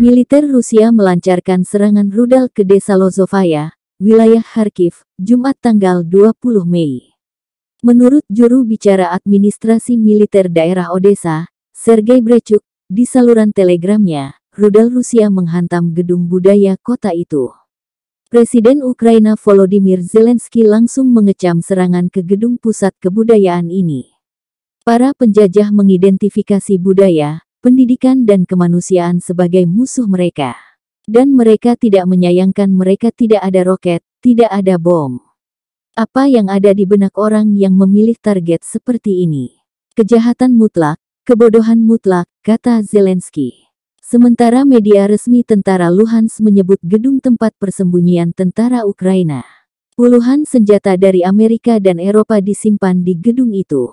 Militer Rusia melancarkan serangan rudal ke desa Lozovaya, wilayah Kharkiv, Jumat tanggal 20 Mei. Menurut juru bicara administrasi militer daerah Odessa, Sergei Brechuk, di saluran telegramnya, rudal Rusia menghantam gedung budaya kota itu. Presiden Ukraina Volodymyr Zelensky langsung mengecam serangan ke gedung pusat kebudayaan ini. Para penjajah mengidentifikasi budaya, pendidikan dan kemanusiaan sebagai musuh mereka. Dan mereka tidak menyayangkan mereka tidak ada roket, tidak ada bom. Apa yang ada di benak orang yang memilih target seperti ini? Kejahatan mutlak, kebodohan mutlak, kata Zelensky. Sementara media resmi tentara Luhansk menyebut gedung tempat persembunyian tentara Ukraina. Puluhan senjata dari Amerika dan Eropa disimpan di gedung itu.